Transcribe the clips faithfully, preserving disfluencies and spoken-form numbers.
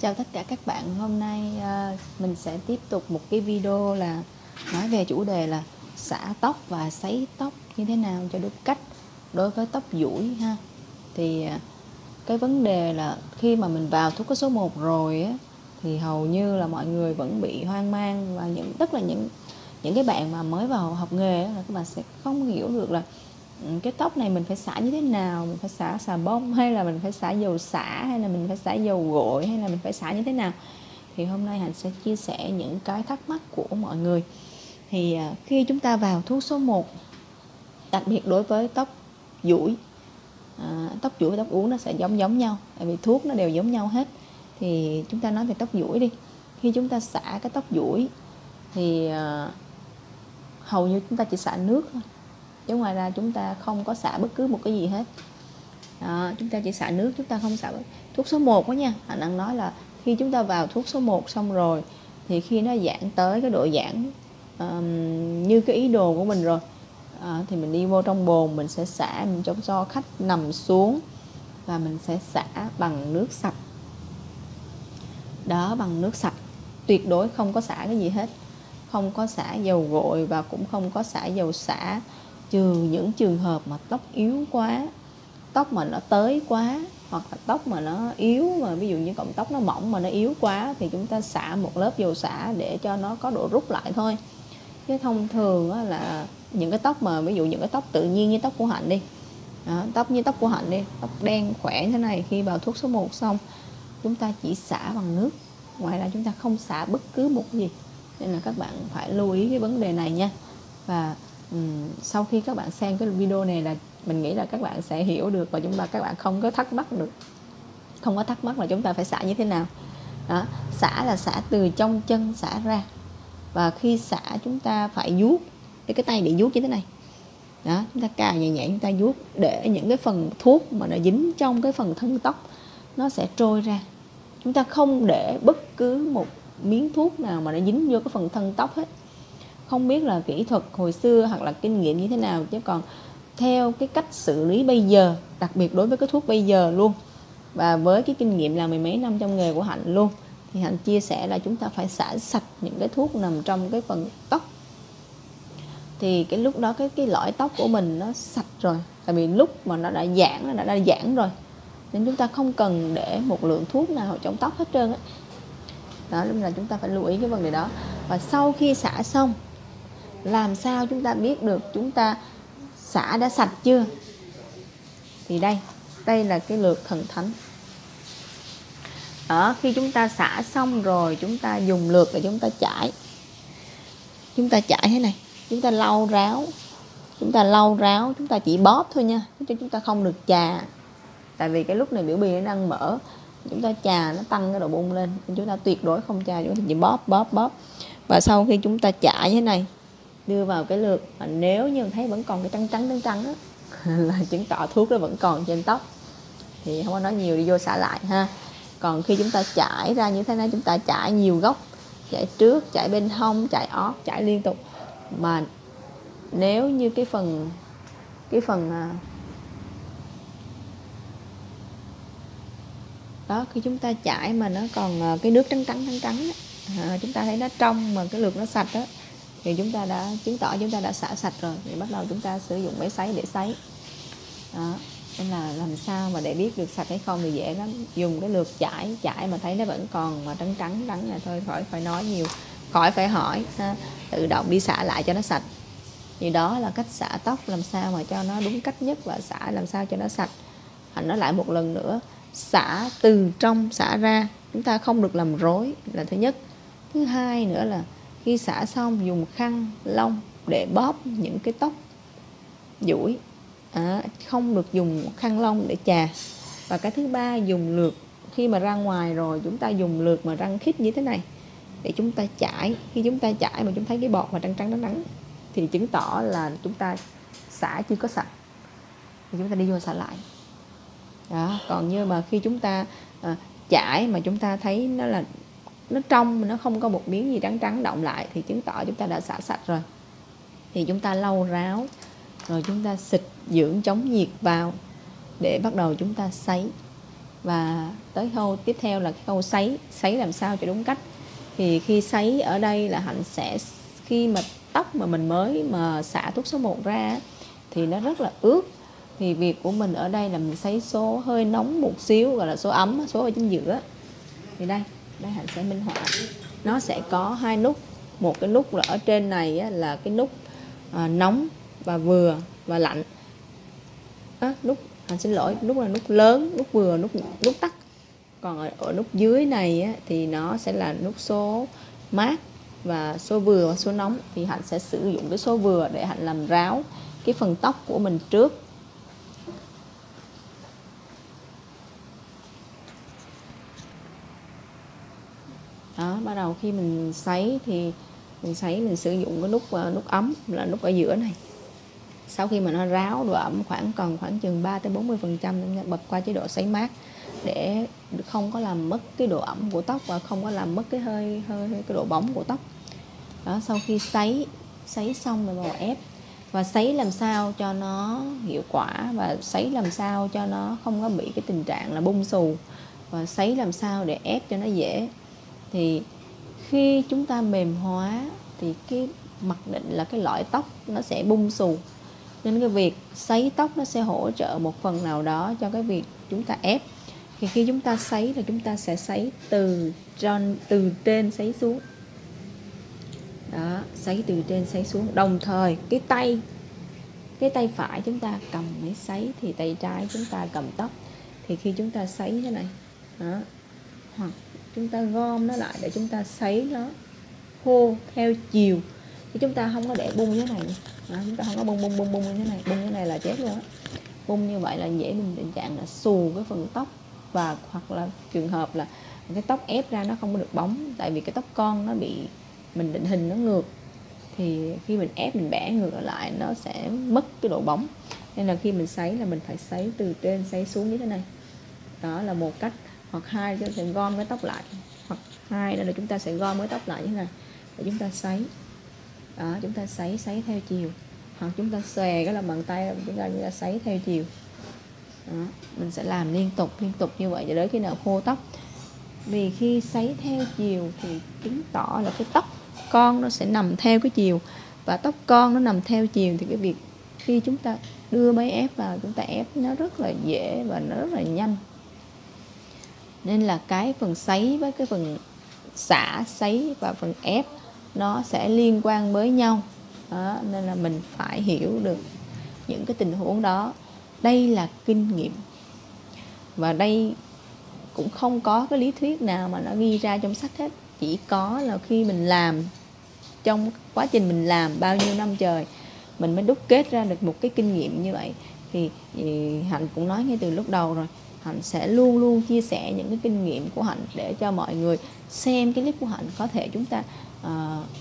Chào tất cả các bạn, hôm nay uh, mình sẽ tiếp tục một cái video là nói về chủ đề là xả tóc và sấy tóc như thế nào cho đúng cách đối với tóc duỗi ha. Thì uh, cái vấn đề là khi mà mình vào thuốc có số một rồi á, thì hầu như là mọi người vẫn bị hoang mang, và những tức là những những cái bạn mà mới vào học nghề á, là các bạn sẽ không hiểu được là cái tóc này mình phải xả như thế nào, mình phải xả xà bông hay là mình phải xả dầu xả hay là mình phải xả dầu gội hay là mình phải xả như thế nào. Thì hôm nay Hạnh sẽ chia sẻ những cái thắc mắc của mọi người. Thì khi chúng ta vào thuốc số một, đặc biệt đối với tóc duỗi, à, tóc duỗi và tóc uốn nó sẽ giống giống nhau, tại vì thuốc nó đều giống nhau hết. Thì chúng ta nói về tóc duỗi đi. Khi chúng ta xả cái tóc duỗi thì à, hầu như chúng ta chỉ xả nước thôi, chứ ngoài ra chúng ta không có xả bất cứ một cái gì hết. Đó, chúng ta chỉ xả nước, chúng ta không xả thuốc số một đó nha. Hạnh đang nói là khi chúng ta vào thuốc số một xong rồi, thì khi nó giãn tới cái độ giãn um, như cái ý đồ của mình rồi, à, thì mình đi vô trong bồn, mình sẽ xả, mình cho, cho khách nằm xuống và mình sẽ xả bằng nước sạch. Đó, bằng nước sạch, tuyệt đối không có xả cái gì hết, không có xả dầu gội và cũng không có xả dầu xả, trừ những trường hợp mà tóc yếu quá, tóc mà nó tới quá, hoặc là tóc mà nó yếu, mà ví dụ như cọng tóc nó mỏng mà nó yếu quá, thì chúng ta xả một lớp dầu xả để cho nó có độ rút lại thôi. Chứ thông thường là những cái tóc mà ví dụ những cái tóc tự nhiên như tóc của Hạnh đi, đó, tóc như tóc của Hạnh đi, tóc đen khỏe thế này, khi vào thuốc số một xong chúng ta chỉ xả bằng nước, ngoài ra chúng ta không xả bất cứ một gì. Nên là các bạn phải lưu ý cái vấn đề này nha. Và Ừ, sau khi các bạn xem cái video này là mình nghĩ là các bạn sẽ hiểu được, và chúng ta các bạn không có thắc mắc được, không có thắc mắc là chúng ta phải xả như thế nào. Đó, xả là xả từ trong chân xả ra, và khi xả chúng ta phải vuốt, để cái tay để vuốt như thế này. Đó, chúng ta cào nhẹ nhẹ, chúng ta vuốt để những cái phần thuốc mà nó dính trong cái phần thân tóc nó sẽ trôi ra. Chúng ta không để bất cứ một miếng thuốc nào mà nó dính vô cái phần thân tóc hết. Không biết là kỹ thuật hồi xưa hoặc là kinh nghiệm như thế nào, chứ còn theo cái cách xử lý bây giờ, đặc biệt đối với cái thuốc bây giờ luôn, và với cái kinh nghiệm là mười mấy năm trong nghề của Hạnh luôn, thì Hạnh chia sẻ là chúng ta phải xả sạch những cái thuốc nằm trong cái phần tóc. Thì cái lúc đó cái cái lõi tóc của mình nó sạch rồi, tại vì lúc mà nó đã giãn, nó đã, đã giãn rồi, nên chúng ta không cần để một lượng thuốc nào trong tóc hết trơn ấy. Đó, lúc là chúng ta phải lưu ý cái vấn đề đó. Và sau khi xả xong, làm sao chúng ta biết được chúng ta xả đã sạch chưa? Thì đây, đây là cái lược thần thánh. Đó, khi chúng ta xả xong rồi, chúng ta dùng lược để chúng ta chải. Chúng ta chải thế này, chúng ta lau ráo. Chúng ta lau ráo, chúng ta chỉ bóp thôi nha, chứ chúng ta không được chà. Tại vì cái lúc này biểu bì nó đang mở, chúng ta chà nó tăng cái độ bung lên, chúng ta tuyệt đối không chà, chúng ta chỉ bóp bóp bóp. Và sau khi chúng ta chải thế này, đưa vào cái lược, mà nếu như thấy vẫn còn cái trắng trắng trắng trắng á, là chứng tỏ thuốc nó vẫn còn trên tóc, thì không có nói nhiều, đi vô xả lại ha. Còn khi chúng ta chải ra như thế này, chúng ta chải nhiều góc, chải trước, chải bên hông, chải ót, chải liên tục. Mà nếu như cái phần cái phần đó, khi chúng ta chải mà nó còn cái nước trắng trắng trắng trắng á, chúng ta thấy nó trong mà cái lược nó sạch á, thì chúng ta đã chứng tỏ chúng ta đã xả sạch rồi. Thì bắt đầu chúng ta sử dụng máy sấy để sấy. Đó, nên là làm sao mà để biết được sạch hay không thì dễ lắm, dùng cái lược chải, chải mà thấy nó vẫn còn mà trắng trắng trắng là thôi, khỏi phải nói nhiều, khỏi phải hỏi ha, tự động đi xả lại cho nó sạch. Thì đó là cách xả tóc làm sao mà cho nó đúng cách nhất, và xả làm sao cho nó sạch. Hạnh nói lại một lần nữa, xả từ trong xả ra, chúng ta không được làm rối là thứ nhất. Thứ hai nữa là khi xả xong dùng khăn lông để bóp những cái tóc duỗi, à, không được dùng khăn lông để chà. Và cái thứ ba, dùng lược, khi mà ra ngoài rồi chúng ta dùng lược mà răng khít như thế này để chúng ta chải. Khi chúng ta chải mà chúng thấy cái bọt mà trắng trắng trắng thì chứng tỏ là chúng ta xả chưa có sạch, thì chúng ta đi vô xả lại. Đó, còn như mà khi chúng ta à, chải mà chúng ta thấy nó là nó trong mà nó không có một miếng gì trắng trắng động lại thì chứng tỏ chúng ta đã xả sạch rồi. Thì chúng ta lau ráo rồi chúng ta xịt dưỡng chống nhiệt vào để bắt đầu chúng ta sấy. Và tới khâu tiếp theo là khâu sấy, sấy làm sao cho đúng cách. Thì khi sấy ở đây là Hạnh sẽ, khi mà tóc mà mình mới mà xả thuốc số một ra thì nó rất là ướt. Thì việc của mình ở đây là mình sấy số hơi nóng một xíu, gọi là số ấm, số ở chính giữa. Thì đây, đây Hạnh sẽ minh họa. Nó sẽ có hai nút, một cái nút là ở trên này á, là cái nút à, nóng và vừa và lạnh. À, nút Hạnh xin lỗi, nút là nút lớn, nút vừa, nút nút tắt. Còn ở, ở nút dưới này á, thì nó sẽ là nút số mát và số vừa và số nóng. Thì Hạnh sẽ sử dụng cái số vừa để Hạnh làm ráo cái phần tóc của mình trước. Đó, bắt đầu khi mình sấy thì mình sấy mình sử dụng cái nút nút ấm là nút ở giữa này. Sau khi mà nó ráo độ ẩm khoảng còn khoảng chừng ba tới bốn mươi phần trăm, bật qua chế độ sấy mát để không có làm mất cái độ ẩm của tóc và không có làm mất cái hơi hơi cái độ bóng của tóc. Đó, sau khi sấy sấy xong rồi vào ép, và sấy làm sao cho nó hiệu quả và sấy làm sao cho nó không có bị cái tình trạng là bung xù, và sấy làm sao để ép cho nó dễ. Thì khi chúng ta mềm hóa thì cái mặc định là cái lõi tóc nó sẽ bung xù, nên cái việc sấy tóc nó sẽ hỗ trợ một phần nào đó cho cái việc chúng ta ép. Thì khi chúng ta sấy là chúng ta sẽ sấy từ trên, từ trên sấy xuống. Đó, sấy từ trên sấy xuống. Đồng thời cái tay cái tay phải chúng ta cầm máy sấy thì tay trái chúng ta cầm tóc. Thì khi chúng ta sấy thế này, đó, hoặc chúng ta gom nó lại để chúng ta sấy nó khô theo chiều. Thì chúng ta không có để bung như thế này. Đó, chúng ta không có bung bung bung bung như thế này, bung như thế này là chết luôn á. Bung như vậy là dễ bị tình trạng là xù cái phần tóc, và hoặc là trường hợp là cái tóc ép ra nó không có được bóng, tại vì cái tóc con nó bị mình định hình nó ngược, thì khi mình ép mình bẻ ngược lại nó sẽ mất cái độ bóng. Nên là khi mình sấy là mình phải sấy từ trên sấy xuống như thế này. Đó là một cách. Hoặc hai chúng ta sẽ gom cái tóc lại, hoặc hai là chúng ta sẽ gom cái tóc lại như thế này để chúng ta sấy. Đó, chúng ta sấy sấy theo chiều, hoặc chúng ta xòe cái lòng bàn tay chúng ta, chúng ta sấy theo chiều. Đó, mình sẽ làm liên tục liên tục như vậy cho đến khi nào khô tóc. Vì khi sấy theo chiều thì chứng tỏ là cái tóc con nó sẽ nằm theo cái chiều, và tóc con nó nằm theo chiều thì cái việc khi chúng ta đưa máy ép vào chúng ta ép nó rất là dễ và nó rất là nhanh. Nên là cái phần sấy với cái phần xả, sấy và phần ép nó sẽ liên quan với nhau. Đó, nên là mình phải hiểu được những cái tình huống đó. Đây là kinh nghiệm, và đây cũng không có cái lý thuyết nào mà nó ghi ra trong sách hết. Chỉ có là khi mình làm, trong quá trình mình làm bao nhiêu năm trời mình mới đúc kết ra được một cái kinh nghiệm như vậy. Thì, thì Hạnh cũng nói ngay từ lúc đầu rồi, Hạnh sẽ luôn luôn chia sẻ những cái kinh nghiệm của Hạnh để cho mọi người xem cái clip của Hạnh có thể chúng ta uh,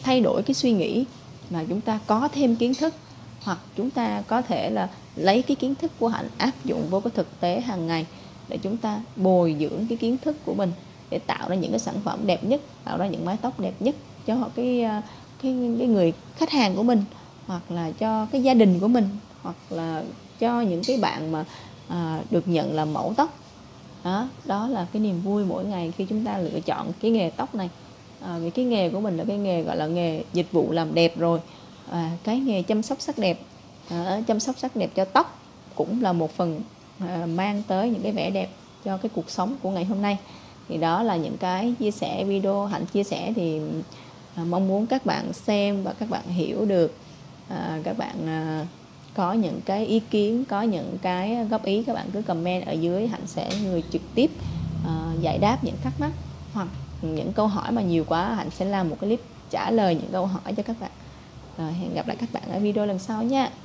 thay đổi cái suy nghĩ, mà chúng ta có thêm kiến thức, hoặc chúng ta có thể là lấy cái kiến thức của Hạnh áp dụng vô cái thực tế hàng ngày để chúng ta bồi dưỡng cái kiến thức của mình, để tạo ra những cái sản phẩm đẹp nhất, tạo ra những mái tóc đẹp nhất cho cái cái cái người khách hàng của mình, hoặc là cho cái gia đình của mình, hoặc là cho những cái bạn mà à, được nhận làm mẫu tóc. Đó, đó là cái niềm vui mỗi ngày khi chúng ta lựa chọn cái nghề tóc này. À, vì cái nghề của mình là cái nghề gọi là nghề dịch vụ làm đẹp rồi, à, cái nghề chăm sóc sắc đẹp, à, chăm sóc sắc đẹp cho tóc cũng là một phần à, mang tới những cái vẻ đẹp cho cái cuộc sống của ngày hôm nay. Thì đó là những cái chia sẻ video Hạnh chia sẻ, thì à, mong muốn các bạn xem và các bạn hiểu được, à, các bạn à, có những cái ý kiến, có những cái góp ý, các bạn cứ comment ở dưới, Hạnh sẽ người trực tiếp uh, giải đáp những thắc mắc, hoặc những câu hỏi mà nhiều quá Hạnh sẽ làm một cái clip trả lời những câu hỏi cho các bạn. Rồi, hẹn gặp lại các bạn ở video lần sau nha.